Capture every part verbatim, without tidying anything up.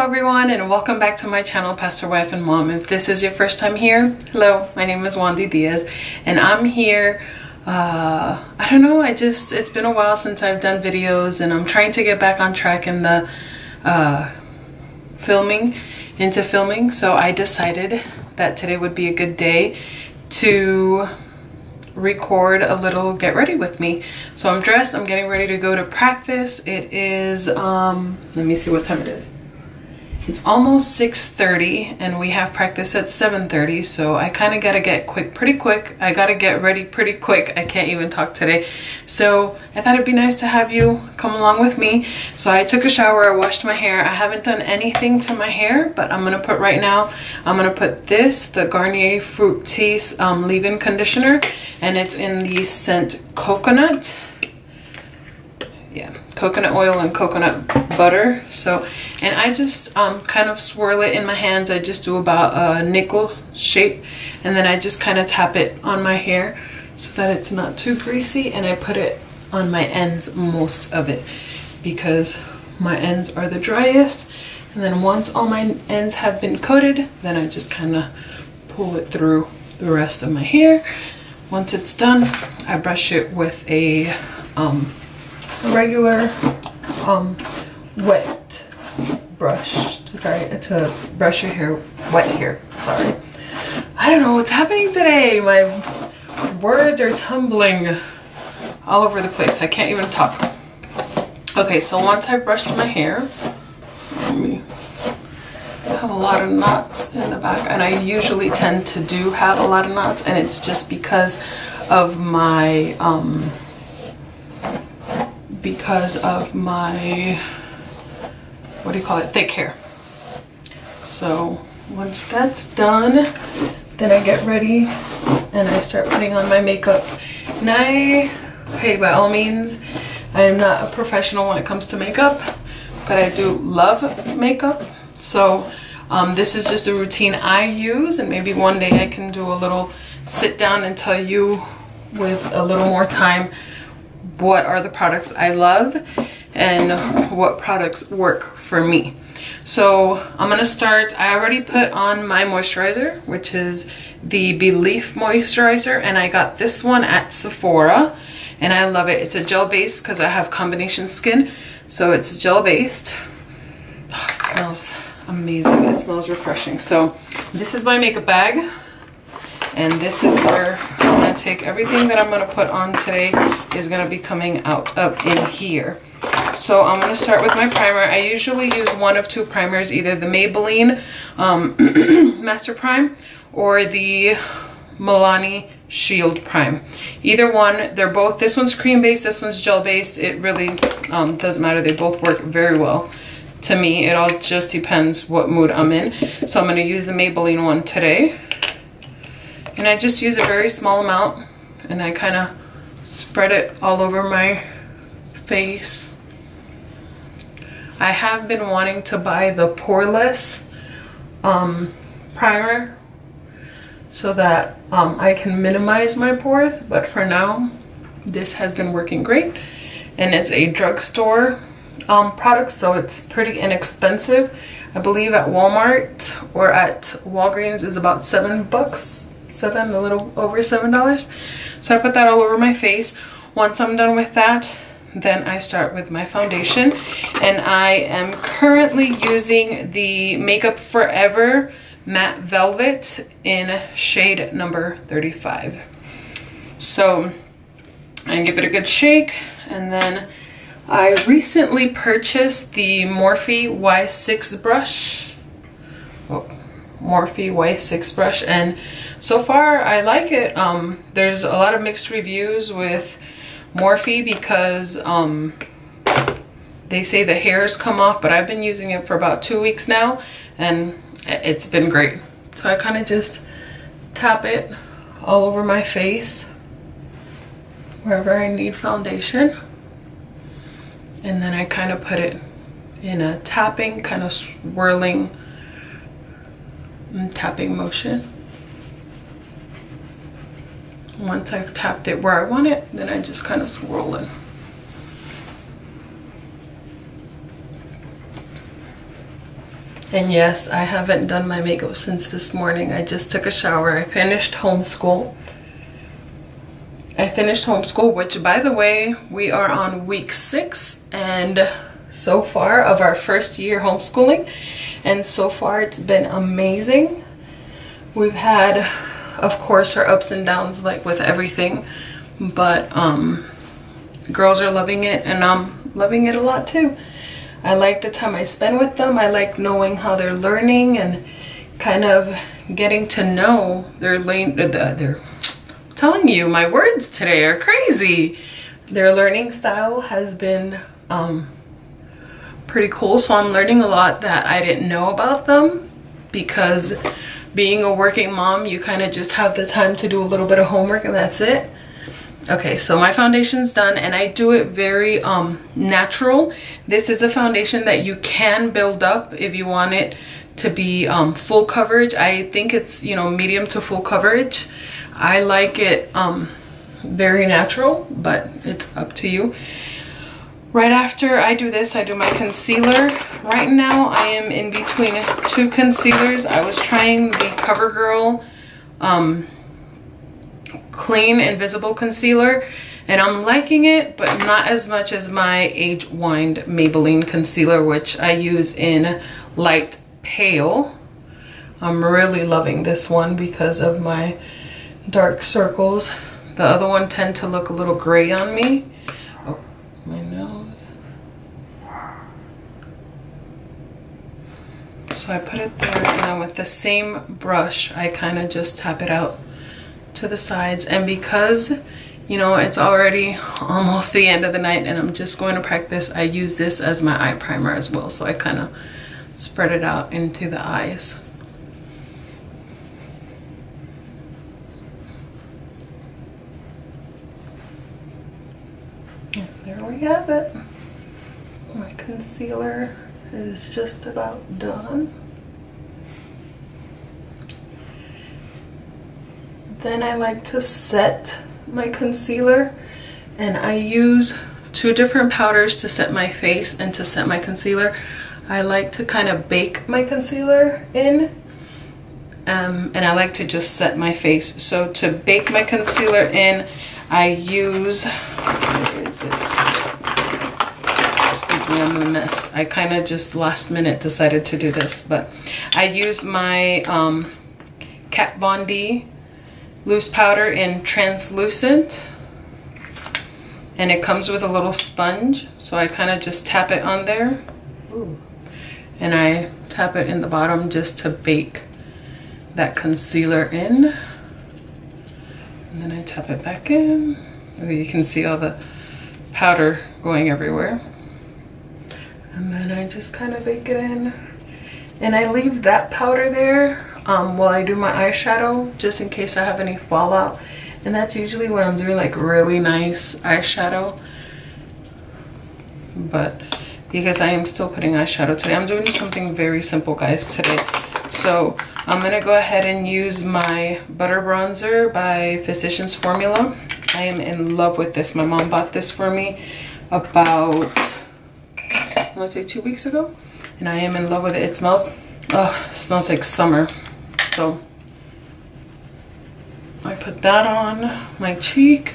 Hello everyone and welcome back to my channel, Pastor Wife and Mom. If this is your first time here, hello, my name is Wandy Diaz and I'm here, uh, I don't know, I just, it's been a while since I've done videos and I'm trying to get back on track in the uh, filming, into filming, so I decided that today would be a good day to record a little get ready with me. So I'm dressed, I'm getting ready to go to practice. It is, um, let me see what time it is. It's almost six thirty and we have practice at seven thirty, so I kind of got to get quick pretty quick. I got to get ready pretty quick. I can't even talk today. So I thought it'd be nice to have you come along with me. So I took a shower, I washed my hair. I haven't done anything to my hair, but I'm going to put right now, I'm going to put this, the Garnier Fructis um, leave-in conditioner, and it's in the scent Coconut. Yeah, coconut oil and coconut butter. So, and I just um, kind of swirl it in my hands. I just do about a nickel shape and then I just kind of tap it on my hair so that it's not too greasy, and I put it on my ends, most of it, because my ends are the driest, and then once all my ends have been coated, then I just kind of pull it through the rest of my hair. Once it's done, I brush it with a um, regular um, wet brush to dry to brush your hair wet here. Sorry, I don't know what's happening today. My words are tumbling all over the place. I can't even talk. Okay, so once I brushed my hair, let me, I have a lot of knots in the back, and I usually tend to do have a lot of knots, and it's just because of my um. because of my, what do you call it, thick hair. So once that's done, then I get ready and I start putting on my makeup. And I, hey, by all means, I am not a professional when it comes to makeup, but I do love makeup. So um, this is just a routine I use, and maybe one day I can do a little sit down and tell you with a little more time what are the products I love and what products work for me. So I'm gonna start, I already put on my moisturizer, which is the Belief Moisturizer, and I got this one at Sephora and I love it. It's a gel base because I have combination skin, so it's gel based. Oh, it smells amazing, it smells refreshing. So this is my makeup bag, and this is where I'm gonna take everything that I'm gonna put on today is gonna be coming out up in here. So I'm gonna start with my primer. I usually use one of two primers, either the Maybelline um, Master Prime or the Milani Shield Prime. Either one, they're both, this one's cream based, this one's gel based. It really um, doesn't matter, they both work very well to me. It all just depends what mood I'm in. So I'm gonna use the Maybelline one today. And I just use a very small amount and I kind of spread it all over my face. I have been wanting to buy the poreless um, primer so that um, I can minimize my pores, but for now this has been working great, and it's a drugstore um, product, so it's pretty inexpensive. I believe at Walmart or at Walgreens is about seven bucks, seven, a little over seven dollars. So I put that all over my face. Once I'm done with that, then I start with my foundation, and I am currently using the Makeup Forever Matte Velvet in shade number thirty-five. So I give it a good shake, and then I recently purchased the Morphe Y six brush. Oh, Morphe Y six brush, and so far I like it. Um, there's a lot of mixed reviews with Morphe because um, they say the hairs come off, but I've been using it for about two weeks now and it's been great. So I kind of just tap it all over my face wherever I need foundation, and then I kind of put it in a tapping, kind of swirling and tapping motion. Once I've tapped it where I want it, then I just kind of swirl it. And yes, I haven't done my makeup since this morning. I just took a shower. I finished homeschool. I finished homeschool, which, by the way, we are on week six and so far of our first year homeschooling, and so far it's been amazing. We've had, of course, our ups and downs like with everything, but um girls are loving it, and I'm loving it a lot too. I like the time I spend with them. I like knowing how they're learning and kind of getting to know their lane. They're telling you, my words today are crazy. Their learning style has been um pretty cool, so I'm learning a lot that I didn't know about them, because being a working mom, you kind of just have the time to do a little bit of homework and that's it. Okay, so my foundation's done, and I do it very um, natural. This is a foundation that you can build up if you want it to be um, full coverage. I think it's, you know, medium to full coverage. I like it um, very natural, but it's up to you. Right after I do this, I do my concealer. Right now, I am in between two concealers. I was trying the CoverGirl um, Clean Invisible Concealer, and I'm liking it, but not as much as my Age Wind Maybelline Concealer, which I use in Light Pale. I'm really loving this one because of my dark circles. The other one tend to look a little gray on me. Oh, my nose. So I put it there, and then with the same brush, I kind of just tap it out to the sides. And because, you know, it's already almost the end of the night and I'm just going to practice, I use this as my eye primer as well. So I kind of spread it out into the eyes. And there we have it. My concealer is just about done. Then I like to set my concealer, and I use two different powders to set my face and to set my concealer. I like to kind of bake my concealer in, um, and I like to just set my face. So to bake my concealer in, I use, where is it? I'm a mess. I kind of just last minute decided to do this, but I use my um, Kat Von D loose powder in translucent, and it comes with a little sponge, so I kind of just tap it on there. Ooh. And I tap it in the bottom just to bake that concealer in, and then I tap it back in. You can see all the powder going everywhere. And then I just kind of bake it in, and I leave that powder there um, while I do my eyeshadow, just in case I have any fallout. And that's usually when I'm doing like really nice eyeshadow, but because I am still putting eyeshadow today, I'm doing something very simple, guys, today. So I'm gonna go ahead and use my butter bronzer by Physicians Formula. I am in love with this. My mom bought this for me about, I want to say two weeks ago, and I am in love with it. It smells, oh, it smells like summer. So I put that on my cheek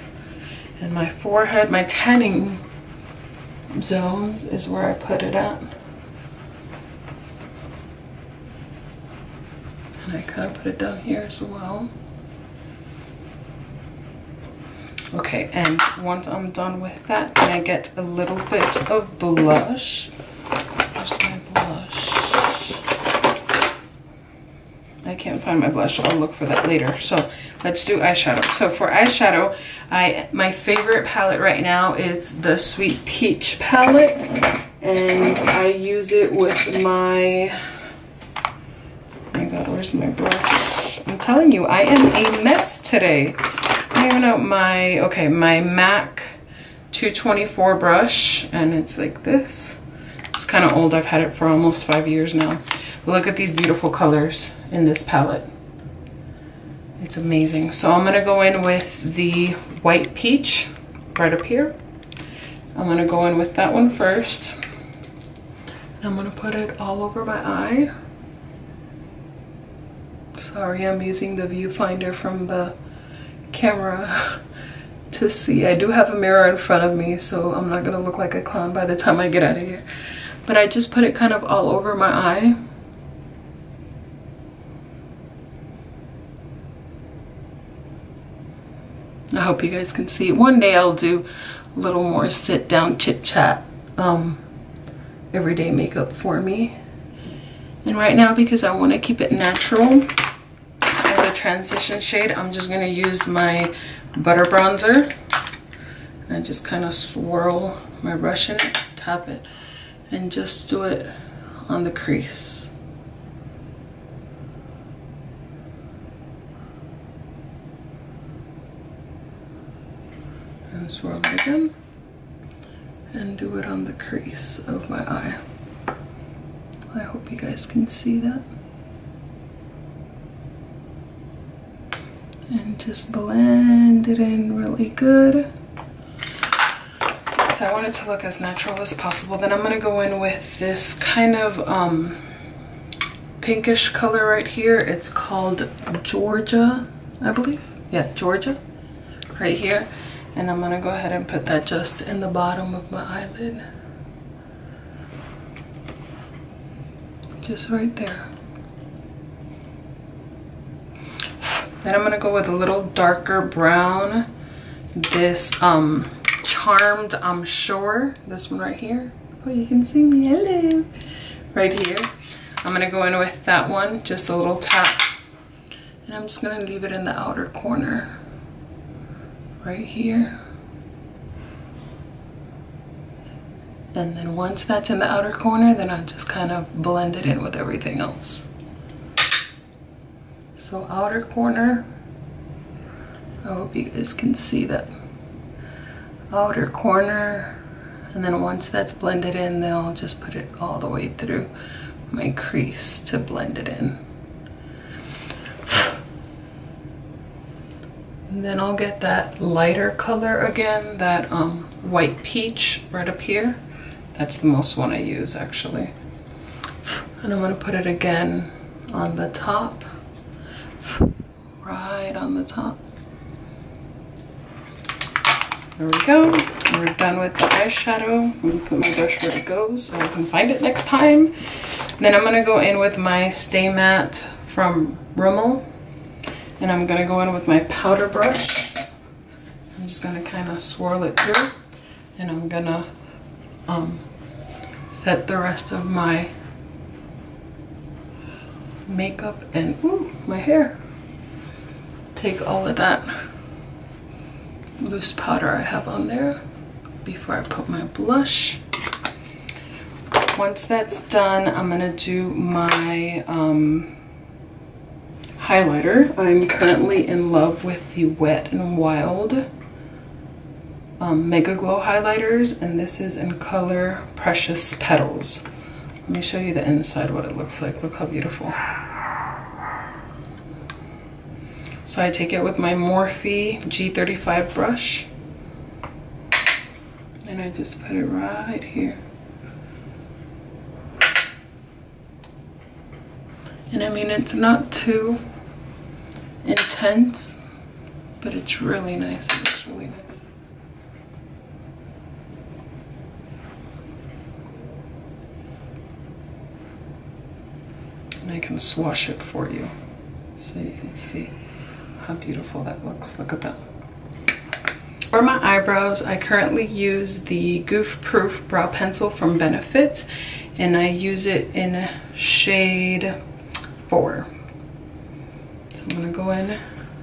and my forehead. My tanning zones is where I put it at, and I kind of put it down here as well. Okay, and once I'm done with that, then I get a little bit of blush. Where's my blush? I can't find my blush. I'll look for that later. So let's do eyeshadow. So for eyeshadow, I my favorite palette right now is the Sweet Peach palette, and I use it with my, oh my god, where's my brush? I'm telling you, I am a mess today. Even out my okay my MAC two twenty-four brush, and it's like this. It's kind of old. I've had it for almost five years now. But look at these beautiful colors in this palette. It's amazing. So I'm gonna go in with the White Peach right up here. I'm gonna go in with that one first. I'm gonna put it all over my eye. Sorry, I'm using the viewfinder from the camera to see. I do have a mirror in front of me, so I'm not gonna look like a clown by the time I get out of here. But I just put it kind of all over my eye. I hope you guys can see. One day I'll do a little more sit down chit chat, um, everyday makeup for me. And right now, because I want to keep it natural as a transition shade, I'm just going to use my butter bronzer and just kind of swirl my brush in it, tap it, and just do it on the crease. And swirl it again and do it on the crease of my eye. I hope you guys can see that. And just blend it in really good. So I want it to look as natural as possible. Then I'm going to go in with this kind of um, pinkish color right here. It's called Georgia, I believe. Yeah, Georgia, right here. And I'm going to go ahead and put that just in the bottom of my eyelid. Just right there. Then I'm going to go with a little darker brown. This um, Charmed, I'm sure. This one right here. Oh, you can see me. Hello. Right here. I'm going to go in with that one. Just a little tap. And I'm just going to leave it in the outer corner. Right here. And then once that's in the outer corner, then I just kind of blend it in with everything else. So outer corner, I hope you guys can see that. Outer corner, and then once that's blended in, then I'll just put it all the way through my crease to blend it in. And then I'll get that lighter color again, that um, white peach right up here. That's the most one I use, actually. And I'm going to put it again on the top. Right on the top. There we go. We're done with the eyeshadow. I'm going to put my brush where it goes so I can find it next time. And then I'm going to go in with my Stay Matte from Rimmel. And I'm going to go in with my powder brush. I'm just going to kind of swirl it through. And I'm going to um, set the rest of my makeup and ooh, my hair. Take all of that loose powder I have on there before I put my blush. Once that's done, I'm going to do my... Um, highlighter. I'm currently in love with the Wet and Wild um, Mega Glow highlighters, and this is in color Precious Petals. Let me show you the inside, what it looks like. Look how beautiful. So I take it with my Morphe G thirty-five brush and I just put it right here. And I mean, it's not too intense, but it's really nice. It looks really nice. And I can swash it for you so you can see how beautiful that looks. Look at that. For my eyebrows, I currently use the Goof Proof brow pencil from Benefit, and I use it in shade four. So I'm going to go in,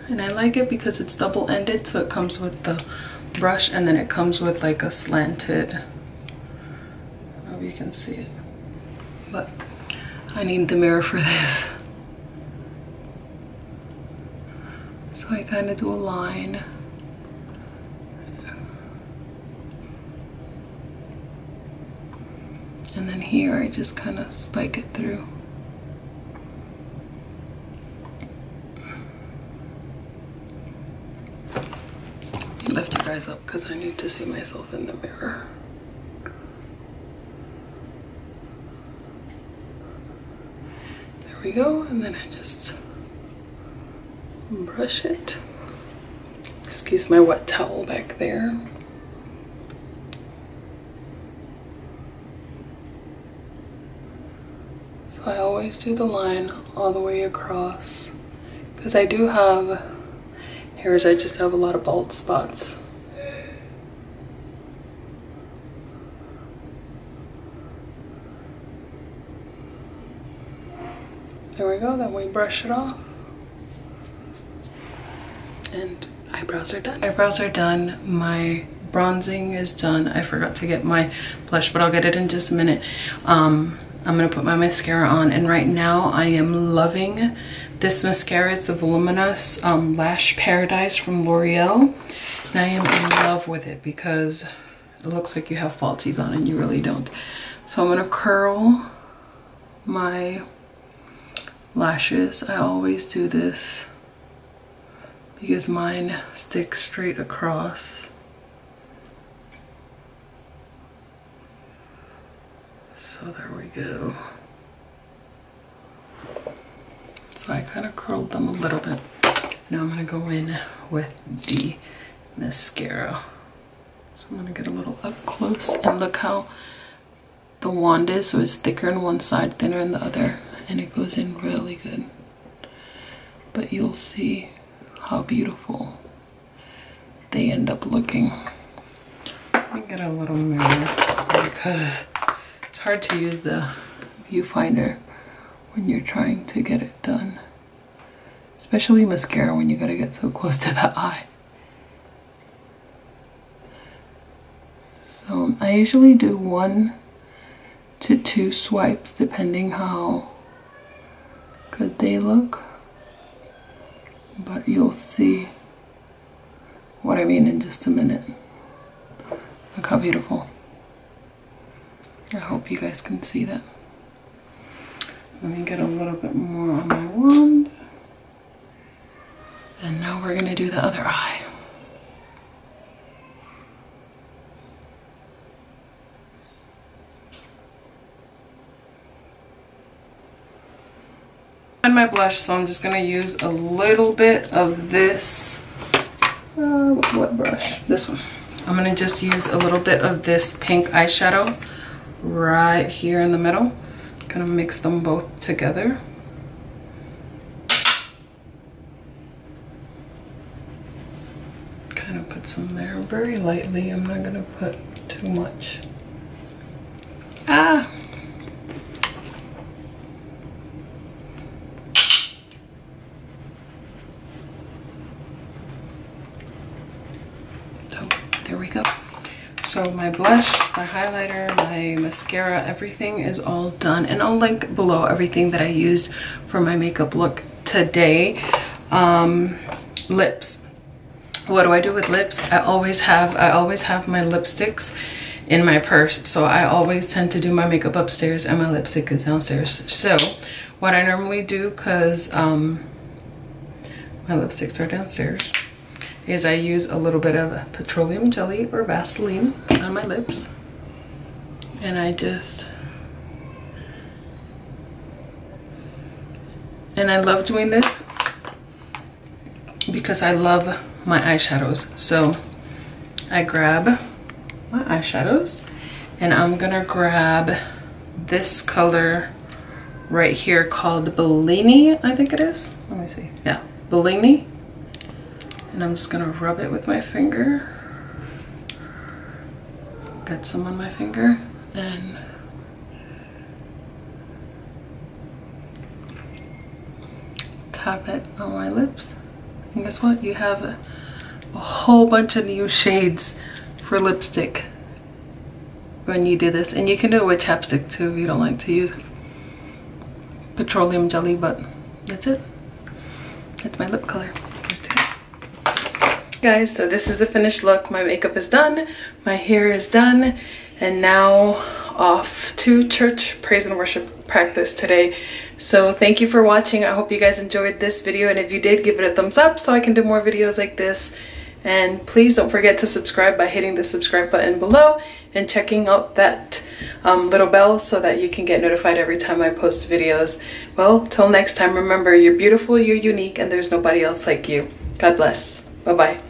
and I like it because it's double-ended, so it comes with the brush and then it comes with like a slanted, I don't know if you can see it, but I need the mirror for this. So I kind of do a line. And then here I just kind of spike it through. Lift you guys up because I need to see myself in the mirror. we go, and then I just brush it. Excuse my wet towel back there. So I always do the line all the way across, because I do have hairs, I just have a lot of bald spots. There we go, then we brush it off. And eyebrows are done. Eyebrows are done, my bronzing is done. I forgot to get my blush, but I'll get it in just a minute. Um, I'm gonna put my mascara on, and right now I am loving this mascara. It's the Voluminous um, Lash Paradise from L'Oreal. And I am in love with it because it looks like you have falsies on and you really don't. So I'm gonna curl my lashes. I always do this because mine stick straight across. So there we go. So I kind of curled them a little bit. Now I'm going to go in with the mascara. So I'm going to get a little up close and look how the wand is. So it's thicker on one side, thinner on the other. And it goes in really good, but you'll see how beautiful they end up looking. Let me get a little mirror because it's hard to use the viewfinder when you're trying to get it done, especially mascara when you gotta get so close to the eye. So I usually do one to two swipes depending how good they look, but you'll see what I mean in just a minute. Look how beautiful. I hope you guys can see that. Let me get a little bit more on my wand, and now we're gonna do the other eye. My blush, so I'm just gonna use a little bit of this uh, wet brush. This one. I'm gonna just use a little bit of this pink eyeshadow right here in the middle. Gonna mix them both together. Kind of put some there very lightly. I'm not gonna put too much. Ah. So my blush, my highlighter, my mascara, everything is all done. And I'll link below everything that I used for my makeup look today. Um, lips. What do I do with lips? I always have, I always have my lipsticks in my purse. So I always tend to do my makeup upstairs and my lipstick is downstairs. So what I normally do, because um, my lipsticks are downstairs, is I use a little bit of petroleum jelly or Vaseline on my lips, and I just, and I love doing this because I love my eyeshadows. So I grab my eyeshadows, and I'm gonna grab this color right here called Bellini, I think it is. Let me see. Yeah, Bellini. And I'm just gonna rub it with my finger. Got some on my finger, and tap it on my lips. And guess what? You have a, a whole bunch of new shades for lipstick when you do this. And you can do it with chapstick too if you don't like to use petroleum jelly, but that's it. That's my lip color. Guys, so this is the finished look. My makeup is done, my hair is done, and now off to church praise and worship practice today. So thank you for watching. I hope you guys enjoyed this video, and if you did, give it a thumbs up so I can do more videos like this. And please don't forget to subscribe by hitting the subscribe button below, and checking out that um, little bell so that you can get notified every time I post videos. Well, till next time, remember, you're beautiful, you're unique, and there's nobody else like you. God bless. Bye-bye.